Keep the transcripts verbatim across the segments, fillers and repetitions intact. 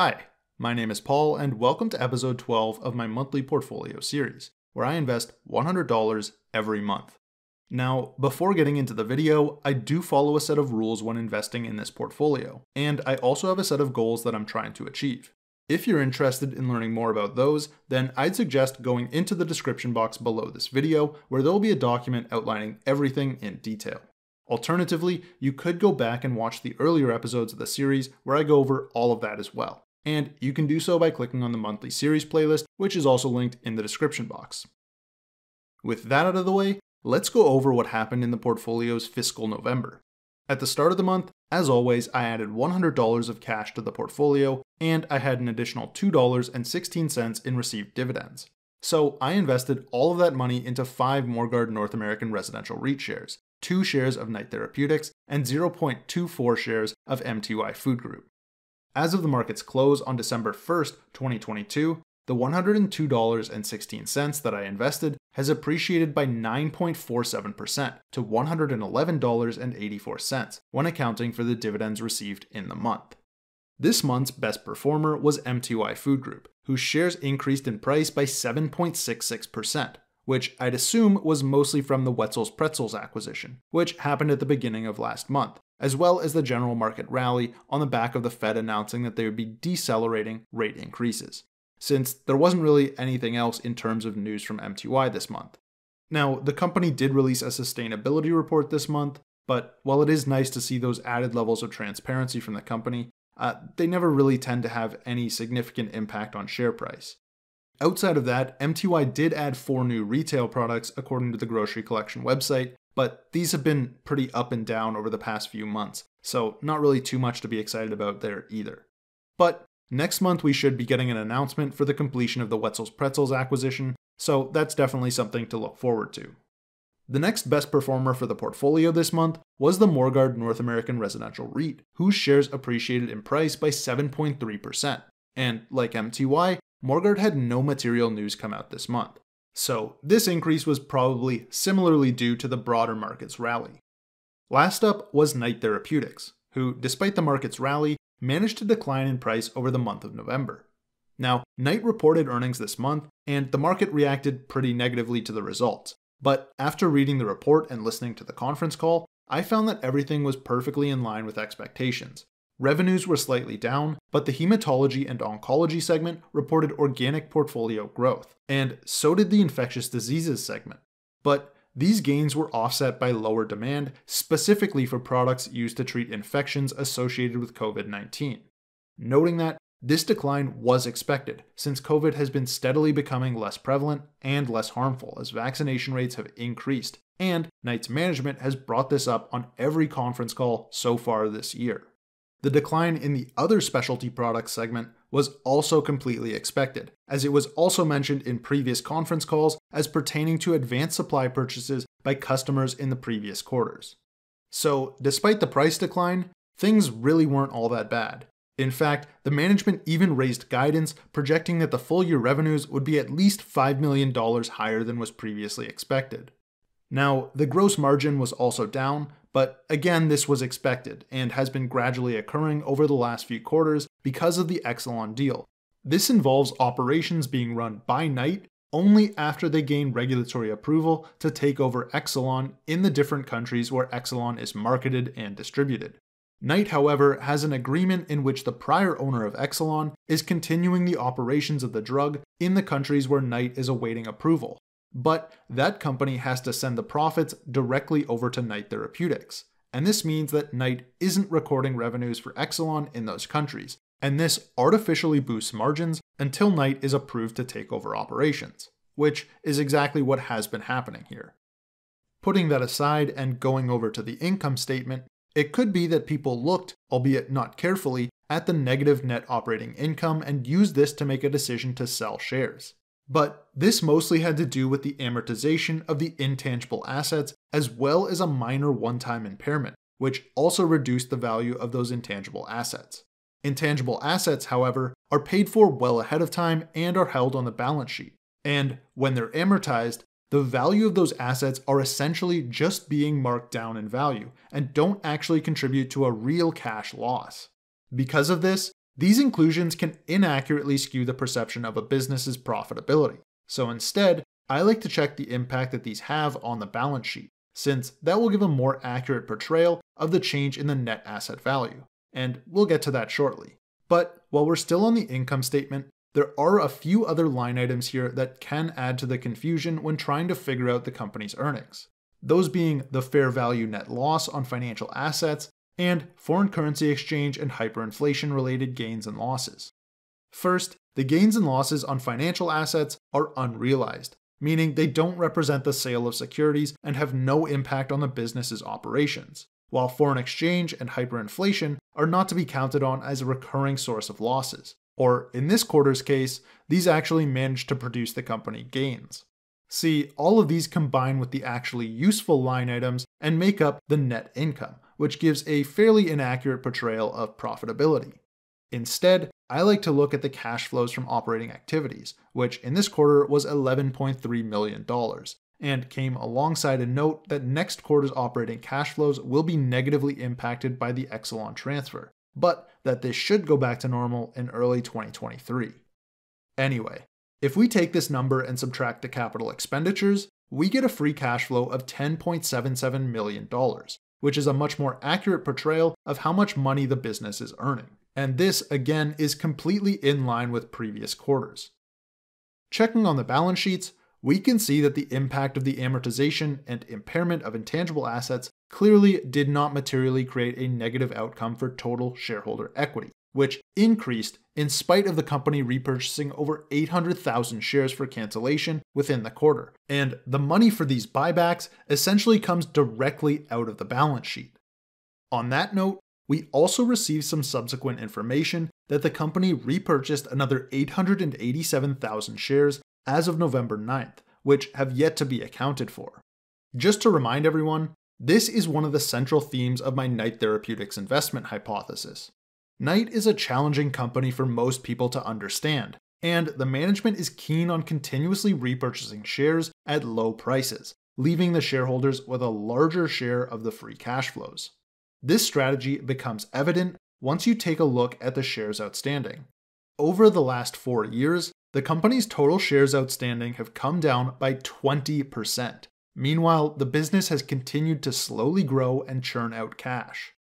Hi, my name is Paul and welcome to episode twelve of my monthly portfolio series, where I invest one hundred dollars every month. Now, before getting into the video, I do follow a set of rules when investing in this portfolio, and I also have a set of goals that I'm trying to achieve. If you're interested in learning more about those, then I'd suggest going into the description box below this video, where there'll be a document outlining everything in detail. Alternatively, you could go back and watch the earlier episodes of the series where I go over all of that as well. And you can do so by clicking on the monthly series playlist, which is also linked in the description box. With that out of the way, let's go over what happened in the portfolio's fiscal November. At the start of the month, as always, I added one hundred dollars of cash to the portfolio, and I had an additional two dollars and sixteen cents in received dividends. So I invested all of that money into five Morguard North American Residential REIT shares, two shares of Knight Therapeutics, and zero point two four shares of M T Y Food Group. As of the market's close on December first, twenty twenty-two, the one hundred two dollars and sixteen cents that I invested has appreciated by nine point four seven percent to one hundred eleven dollars and eighty-four cents when accounting for the dividends received in the month. This month's best performer was M T Y Food Group, whose shares increased in price by seven point six six percent, which I'd assume was mostly from the Wetzel's Pretzels acquisition, which happened at the beginning of last month, as well as the general market rally on the back of the Fed announcing that they would be decelerating rate increases, since there wasn't really anything else in terms of news from M T Y this month. Now, the company did release a sustainability report this month, but while it is nice to see those added levels of transparency from the company, Uh, they never really tend to have any significant impact on share price. Outside of that, M T Y did add four new retail products according to the Grocery Collection website, but these have been pretty up and down over the past few months, so not really too much to be excited about there either. But next month we should be getting an announcement for the completion of the Wetzel's Pretzels acquisition, so that's definitely something to look forward to. The next best performer for the portfolio this month was the Morguard North American Residential REIT, whose shares appreciated in price by seven point three percent. And like M T Y, Morguard had no material news come out this month. So this increase was probably similarly due to the broader market's rally. Last up was Knight Therapeutics, who, despite the market's rally, managed to decline in price over the month of November. Now, Knight reported earnings this month, and the market reacted pretty negatively to the results. But after reading the report and listening to the conference call, I found that everything was perfectly in line with expectations. Revenues were slightly down, but the hematology and oncology segment reported organic portfolio growth, and so did the infectious diseases segment. But these gains were offset by lower demand, specifically for products used to treat infections associated with COVID nineteen. Noting that, this decline was expected, since COVID has been steadily becoming less prevalent and less harmful as vaccination rates have increased, and Knight's management has brought this up on every conference call so far this year. The decline in the other specialty products segment was also completely expected, as it was also mentioned in previous conference calls as pertaining to advanced supply purchases by customers in the previous quarters. So, despite the price decline, things really weren't all that bad. In fact, the management even raised guidance, projecting that the full-year revenues would be at least five million dollars higher than was previously expected. Now, the gross margin was also down, but again this was expected and has been gradually occurring over the last few quarters because of the Exelon deal. This involves operations being run by Knight only after they gain regulatory approval to take over Exelon in the different countries where Exelon is marketed and distributed. Knight, however, has an agreement in which the prior owner of Exelon is continuing the operations of the drug in the countries where Knight is awaiting approval, but that company has to send the profits directly over to Knight Therapeutics, and this means that Knight isn't recording revenues for Exelon in those countries, and this artificially boosts margins until Knight is approved to take over operations, which is exactly what has been happening here. Putting that aside and going over to the income statement, it could be that people looked, albeit not carefully, at the negative net operating income and used this to make a decision to sell shares. But this mostly had to do with the amortization of the intangible assets as well as a minor one-time impairment, which also reduced the value of those intangible assets. Intangible assets, however, are paid for well ahead of time and are held on the balance sheet, and when they're amortized, the value of those assets are essentially just being marked down in value and don't actually contribute to a real cash loss. Because of this, These inclusions can inaccurately skew the perception of a business's profitability. So instead, I like to check the impact that these have on the balance sheet, since that will give a more accurate portrayal of the change in the net asset value. And we'll get to that shortly. But while we're still on the income statement, there are a few other line items here that can add to the confusion when trying to figure out the company's earnings. Those being the fair value net loss on financial assets and foreign currency exchange and hyperinflation related gains and losses. First, the gains and losses on financial assets are unrealized, meaning they don't represent the sale of securities and have no impact on the business's operations, while foreign exchange and hyperinflation are not to be counted on as a recurring source of losses, or in this quarter's case, these actually managed to produce the company gains. See, all of these combine with the actually useful line items and make up the net income, which gives a fairly inaccurate portrayal of profitability. Instead, I like to look at the cash flows from operating activities, which in this quarter was eleven point three million dollars, and came alongside a note that next quarter's operating cash flows will be negatively impacted by the Exelon transfer, but that this should go back to normal in early twenty twenty-three. Anyway, if we take this number and subtract the capital expenditures, we get a free cash flow of ten point seven seven million dollars, which is a much more accurate portrayal of how much money the business is earning. And this, again, is completely in line with previous quarters. Checking on the balance sheets, we can see that the impact of the amortization and impairment of intangible assets clearly did not materially create a negative outcome for total shareholder equity, which increased in spite of the company repurchasing over eight hundred thousand shares for cancellation within the quarter. And the money for these buybacks essentially comes directly out of the balance sheet. On that note, we also received some subsequent information that the company repurchased another eight hundred eighty-seven thousand shares as of November ninth, which have yet to be accounted for. Just to remind everyone, this is one of the central themes of my Knight Therapeutics investment hypothesis. Knight is a challenging company for most people to understand, and the management is keen on continuously repurchasing shares at low prices, leaving the shareholders with a larger share of the free cash flows. This strategy becomes evident once you take a look at the shares outstanding. Over the last four years, the company's total shares outstanding have come down by twenty percent. Meanwhile, the business has continued to slowly grow and churn out cash.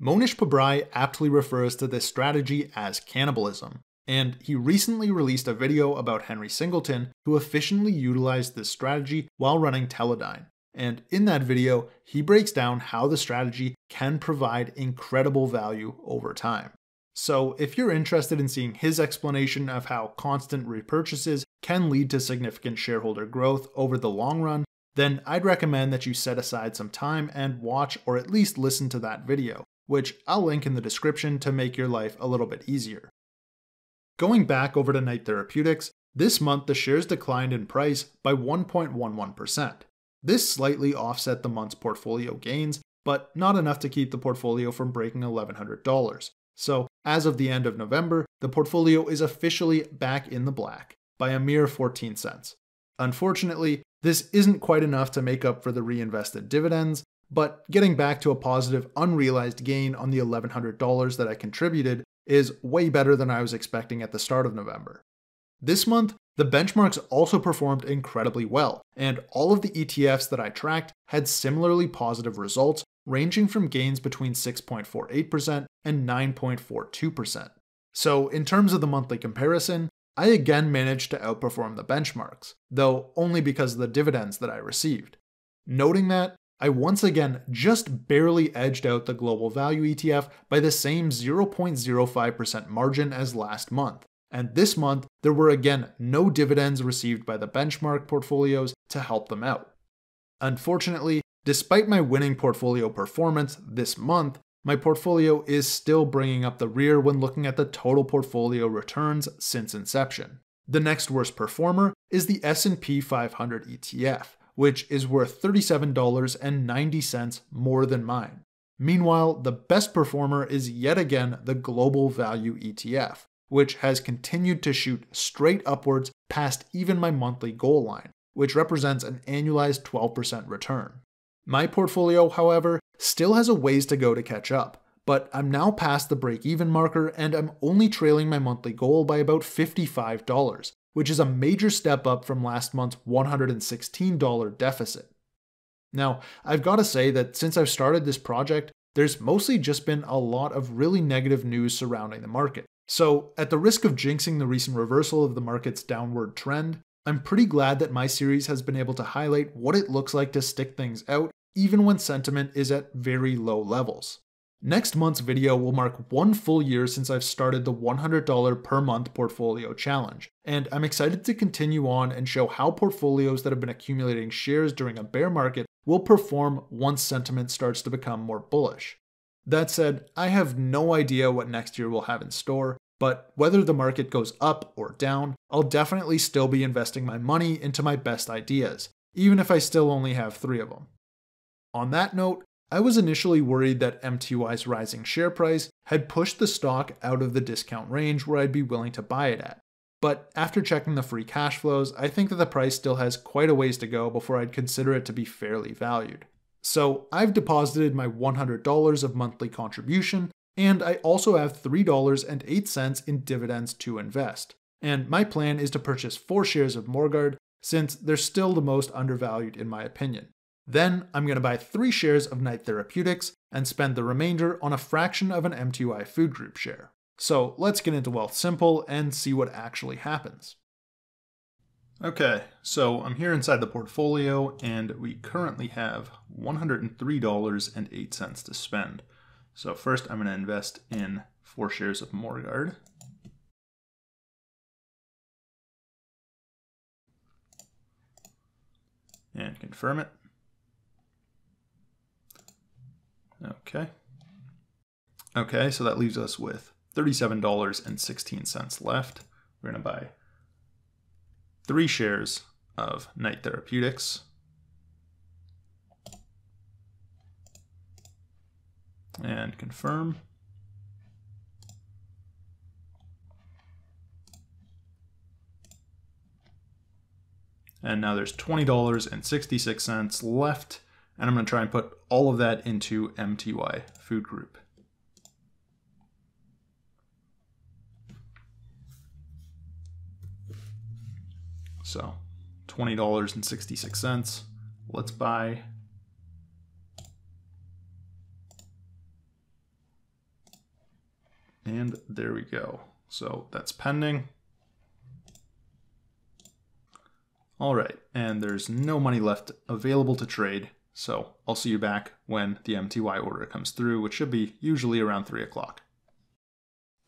Mohnish Pabrai aptly refers to this strategy as cannibalism, and he recently released a video about Henry Singleton, who efficiently utilized this strategy while running Teledyne. And in that video, he breaks down how the strategy can provide incredible value over time. So if you're interested in seeing his explanation of how constant repurchases can lead to significant shareholder growth over the long run, then I'd recommend that you set aside some time and watch or at least listen to that video, which I'll link in the description to make your life a little bit easier. Going back over to Knight Therapeutics, this month the shares declined in price by one point one one percent. This slightly offset the month's portfolio gains, but not enough to keep the portfolio from breaking eleven hundred dollars. So as of the end of November, the portfolio is officially back in the black by a mere fourteen cents. Unfortunately, this isn't quite enough to make up for the reinvested dividends, but getting back to a positive unrealized gain on the eleven hundred dollars that I contributed is way better than I was expecting at the start of November. This month, the benchmarks also performed incredibly well, and all of the E T Fs that I tracked had similarly positive results, ranging from gains between six point four eight percent and nine point four two percent. So in terms of the monthly comparison, I again managed to outperform the benchmarks, though only because of the dividends that I received. Noting that, I once again just barely edged out the Global Value E T F by the same zero point zero five percent margin as last month, and this month there were again no dividends received by the benchmark portfolios to help them out. Unfortunately, despite my winning portfolio performance this month, my portfolio is still bringing up the rear when looking at the total portfolio returns since inception. The next worst performer is the S and P five hundred E T F, which is worth thirty-seven dollars and ninety cents more than mine. Meanwhile, the best performer is yet again the Global Value E T F, which has continued to shoot straight upwards past even my monthly goal line, which represents an annualized twelve percent return. My portfolio, however, still has a ways to go to catch up, but I'm now past the break-even marker and I'm only trailing my monthly goal by about fifty-five dollars, which is a major step up from last month's one hundred sixteen dollars deficit. Now, I've got to say that since I've started this project, there's mostly just been a lot of really negative news surrounding the market. So, at the risk of jinxing the recent reversal of the market's downward trend, I'm pretty glad that my series has been able to highlight what it looks like to stick things out, even when sentiment is at very low levels. Next month's video will mark one full year since I've started the one hundred dollars per month portfolio challenge, and I'm excited to continue on and show how portfolios that have been accumulating shares during a bear market will perform once sentiment starts to become more bullish. That said, I have no idea what next year will have in store, but whether the market goes up or down, I'll definitely still be investing my money into my best ideas, even if I still only have three of them. On that note, I was initially worried that M T Y's rising share price had pushed the stock out of the discount range where I'd be willing to buy it at, but after checking the free cash flows, I think that the price still has quite a ways to go before I'd consider it to be fairly valued. So I've deposited my one hundred dollars of monthly contribution, and I also have three dollars and eight cents in dividends to invest, and my plan is to purchase four shares of Morguard since they're still the most undervalued in my opinion. Then I'm going to buy three shares of Knight Therapeutics and spend the remainder on a fraction of an M T Y Food Group share. So let's get into Wealthsimple and see what actually happens. Okay, so I'm here inside the portfolio and we currently have one hundred three dollars and eight cents to spend. So first I'm going to invest in four shares of Morguard. And confirm it. Okay. Okay, so that leaves us with thirty-seven dollars and sixteen cents left. We're going to buy three shares of Knight Therapeutics. And confirm. And now there's twenty dollars and sixty-six cents left. And I'm going to try and put all of that into M T Y Food Group. So twenty dollars and sixty-six cents. Let's buy and there we go. So that's pending. All right, and there's no money left available to trade. So I'll see you back when the M T Y order comes through, which should be usually around three o'clock.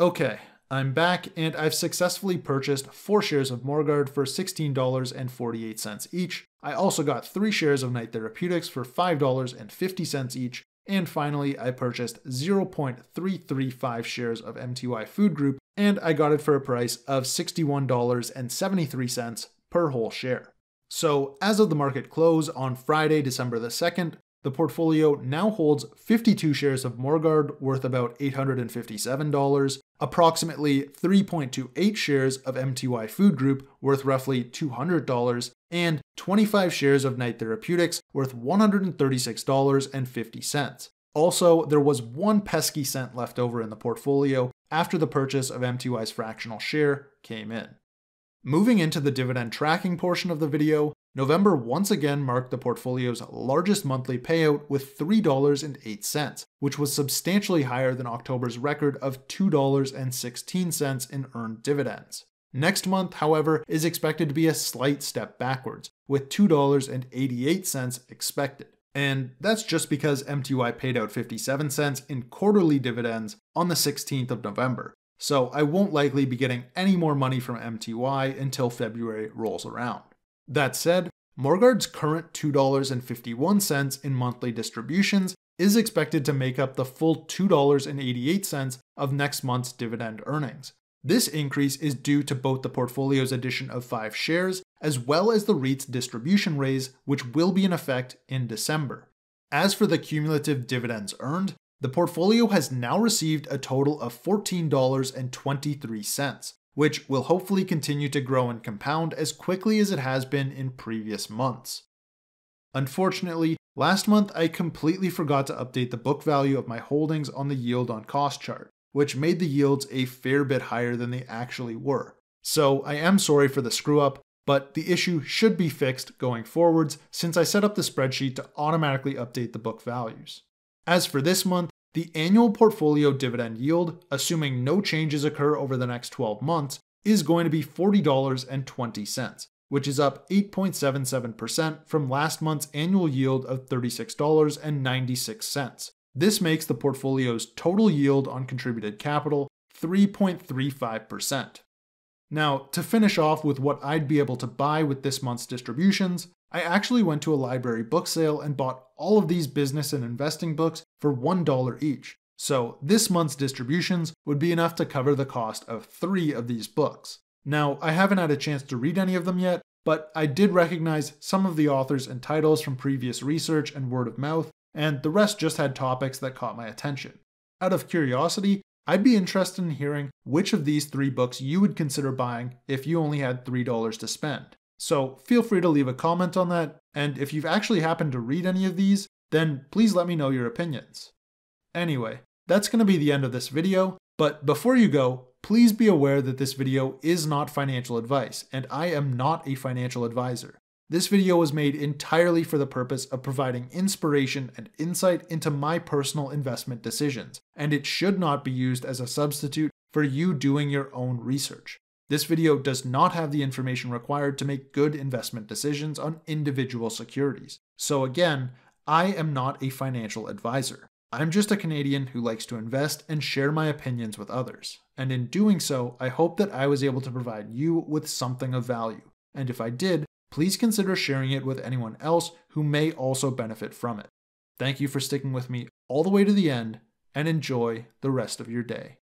Okay, I'm back and I've successfully purchased four shares of Morguard for sixteen dollars and forty-eight cents each. I also got three shares of Knight Therapeutics for five dollars and fifty cents each. And finally, I purchased zero point three three five shares of M T Y Food Group and I got it for a price of sixty-one dollars and seventy-three cents per whole share. So as of the market close on Friday, December the second, the portfolio now holds fifty-two shares of Morguard worth about eight hundred fifty-seven dollars, approximately three point two eight shares of M T Y Food Group worth roughly two hundred dollars, and twenty-five shares of Knight Therapeutics worth one hundred thirty-six dollars and fifty cents. Also, there was one pesky cent left over in the portfolio after the purchase of M T Y's fractional share came in. Moving into the dividend tracking portion of the video, November once again marked the portfolio's largest monthly payout with three dollars and eight cents, which was substantially higher than October's record of two dollars and sixteen cents in earned dividends. Next month, however, is expected to be a slight step backwards, with two dollars and eighty-eight cents expected. And that's just because M T Y paid out fifty-seven cents in quarterly dividends on the sixteenth of November. So I won't likely be getting any more money from M T Y until February rolls around. That said, Morguard's current two dollars and fifty-one cents in monthly distributions is expected to make up the full two dollars and eighty-eight cents of next month's dividend earnings. This increase is due to both the portfolio's addition of five shares, as well as the REIT's distribution raise, which will be in effect in December. As for the cumulative dividends earned, the portfolio has now received a total of fourteen dollars and twenty-three cents, which will hopefully continue to grow and compound as quickly as it has been in previous months. Unfortunately, Last month, I completely forgot to update the book value of my holdings on the yield on cost chart, which made the yields a fair bit higher than they actually were. So I am sorry for the screw up, but the issue should be fixed going forwards since I set up the spreadsheet to automatically update the book values. As for this month, the annual portfolio dividend yield, assuming no changes occur over the next twelve months, is going to be forty dollars and twenty cents, which is up eight point seven seven percent from last month's annual yield of thirty-six dollars and ninety-six cents. This makes the portfolio's total yield on contributed capital three point three five percent. Now, to finish off with what I'd be able to buy with this month's distributions, I actually went to a library book sale and bought all of these business and investing books for one dollar each. So this month's distributions would be enough to cover the cost of three of these books. Now, I haven't had a chance to read any of them yet, but I did recognize some of the authors and titles from previous research and word of mouth, and the rest just had topics that caught my attention. Out of curiosity, I'd be interested in hearing which of these three books you would consider buying if you only had three dollars to spend. So feel free to leave a comment on that, and if you've actually happened to read any of these, then please let me know your opinions. Anyway, that's going to be the end of this video, but before you go, please be aware that this video is not financial advice, and I am not a financial advisor. This video was made entirely for the purpose of providing inspiration and insight into my personal investment decisions, and it should not be used as a substitute for you doing your own research. This video does not have the information required to make good investment decisions on individual securities. So again, I am not a financial advisor. I'm just a Canadian who likes to invest and share my opinions with others. And in doing so, I hope that I was able to provide you with something of value. And if I did, please consider sharing it with anyone else who may also benefit from it. Thank you for sticking with me all the way to the end, and enjoy the rest of your day.